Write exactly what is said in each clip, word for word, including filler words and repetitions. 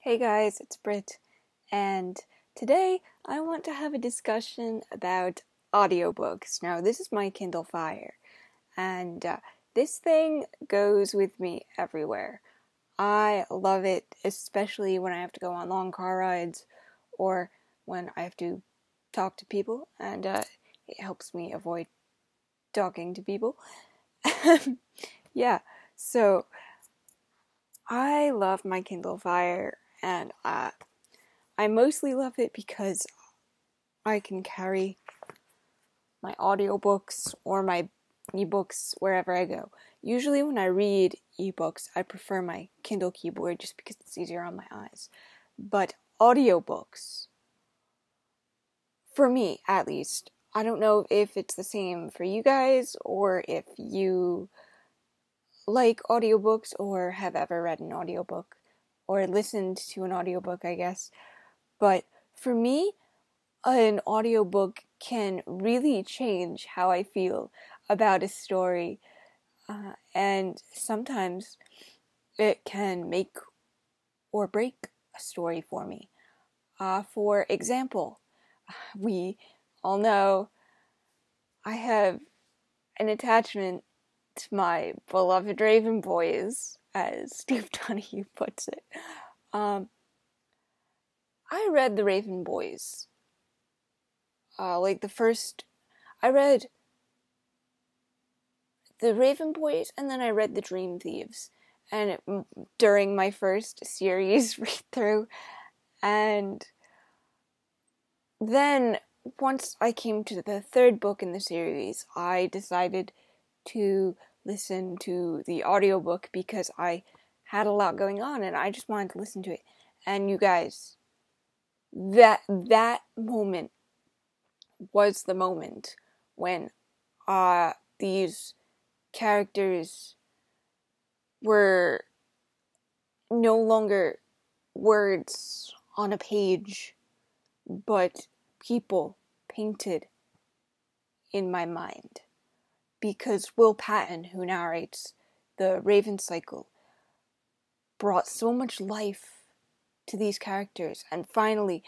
Hey guys, it's Britt, and today I want to have a discussion about audiobooks. Now, this is my Kindle Fire, and uh, this thing goes with me everywhere. I love it, especially when I have to go on long car rides or when I have to talk to people, and uh, it helps me avoid talking to people. Yeah, so I love my Kindle Fire. And uh, I mostly love it because I can carry my audiobooks or my ebooks wherever I go. Usually when I read ebooks, I prefer my Kindle keyboard just because it's easier on my eyes. But audiobooks, for me at least, I don't know if it's the same for you guys or if you like audiobooks or have ever read an audiobook. Or listened to an audiobook, I guess. But for me, an audiobook can really change how I feel about a story. Uh, and sometimes it can make or break a story for me. Uh, for example, we all know I have an attachment to my beloved Raven Boys, as Steve Donahue puts it. Um, I read The Raven Boys. Uh, like the first... I read The Raven Boys, and then I read The Dream Thieves. And it, during my first series read-through. And then, once I came to the third book in the series, I decided to listen to the audiobook because I had a lot going on and I just wanted to listen to it. And you guys, that that moment was the moment when uh, these characters were no longer words on a page, but people painted in my mind. Because Will Patton, who narrates The Raven Cycle, brought so much life to these characters. And finally,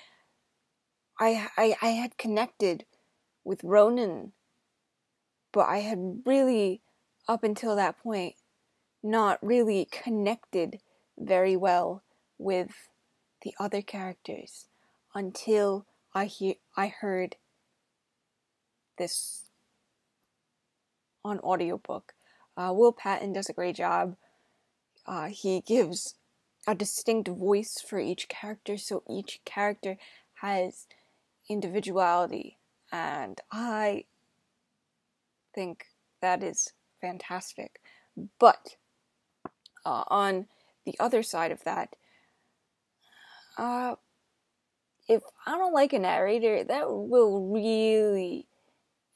I, I, I had connected with Ronan, but I had really, up until that point, not really connected very well with the other characters until I, he- I heard this on audiobook. Uh, Will Patton does a great job. Uh, he gives a distinct voice for each character, so each character has individuality, and I think that is fantastic. But uh, on the other side of that, uh, if I don't like a narrator, that will really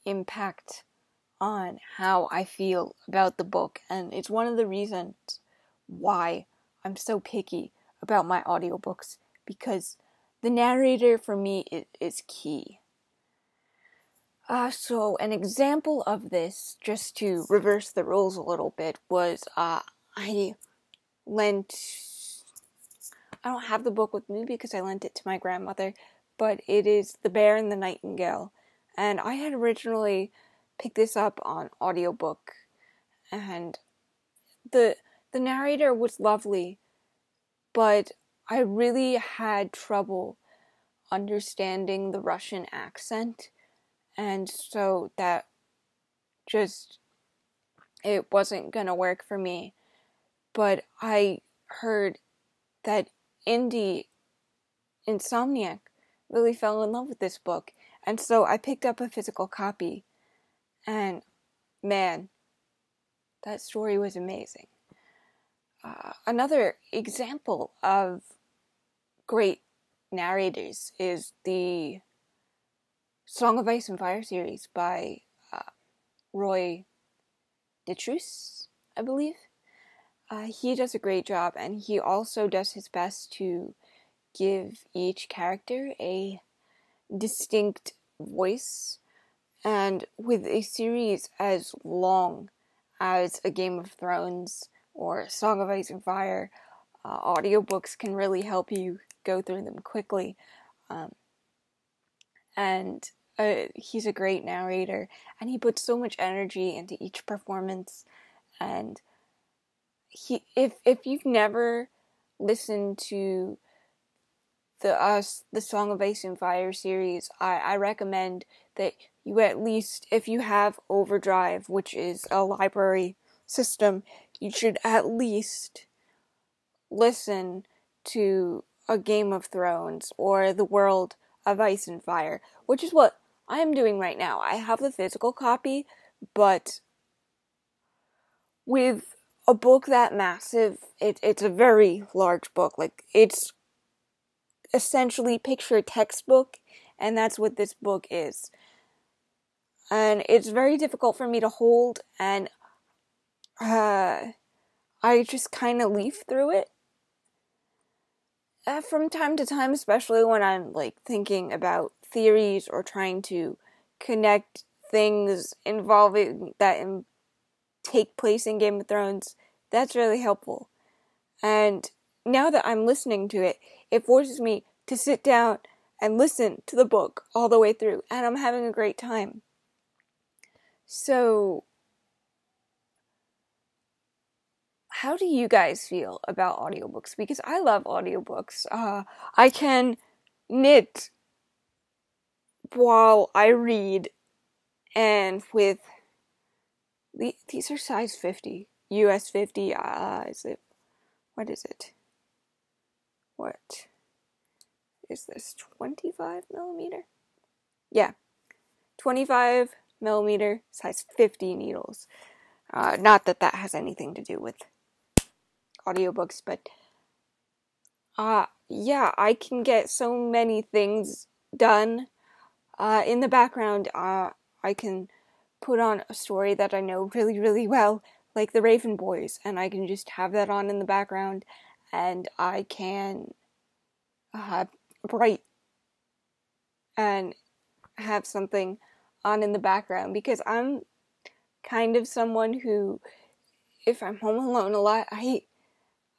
impact on how I feel about the book, and it's one of the reasons why I'm so picky about my audiobooks, because the narrator for me is, is key. Uh, so an example of this, just to reverse the rules a little bit, was uh, I lent, I don't have the book with me because I lent it to my grandmother, but it is The Bear and the Nightingale, and I had originally pick this up on audiobook, and the the narrator was lovely, but I really had trouble understanding the Russian accent, and so that just, it wasn't gonna work for me. But I heard that indie Insomniac really fell in love with this book, and so I picked up a physical copy. And, man, that story was amazing. Uh, another example of great narrators is the Song of Ice and Fire series by uh, Roy Dotrice, I believe. Uh, he does a great job, and he also does his best to give each character a distinct voice. And with a series as long as A Game of Thrones or Song of Ice and Fire, uh, audiobooks can really help you go through them quickly. Um, and uh, he's a great narrator, and he puts so much energy into each performance. And he, if if you've never listened to the us uh, the Song of Ice and Fire series, I, I recommend that you at least, if you have Overdrive, which is a library system, you should at least listen to A Game of Thrones or The World of Ice and Fire, which is what I am doing right now. I have the physical copy, but with a book that massive, it, it's a very large book. Like, it's essentially picture textbook, and that's what this book is. And it's very difficult for me to hold, and uh, I just kind of leaf through it uh, from time to time, especially when I'm, like, thinking about theories or trying to connect things involving that in take place in Game of Thrones. That's really helpful. And now that I'm listening to it, it forces me to sit down and listen to the book all the way through, and I'm having a great time. So, how do you guys feel about audiobooks? Because I love audiobooks. Uh, I can knit while I read, and with these are size fifty, U S fifty, uh, is it, what is it, what, is this twenty-five millimeter? Yeah, twenty-five millimeter, size fifty needles. Uh, not that that has anything to do with audiobooks, but, uh, yeah, I can get so many things done, uh, in the background. uh, I can put on a story that I know really, really well, like The Raven Boys, and I can just have that on in the background, and I can uh, write and have something on in the background, because I'm kind of someone who, if I'm home alone a lot, I,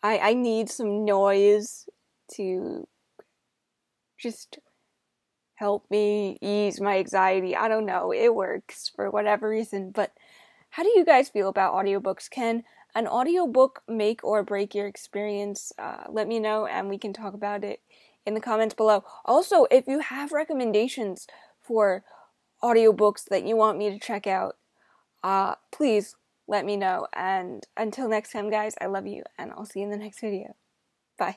I, I need some noise to just help me ease my anxiety. I don't know. It works for whatever reason. But how do you guys feel about audiobooks? Can an audiobook make or break your experience? Uh, let me know, and we can talk about it in the comments below. Also, if you have recommendations for audiobooks that you want me to check out, uh, please let me know. And until next time, guys, I love you, and I'll see you in the next video. Bye.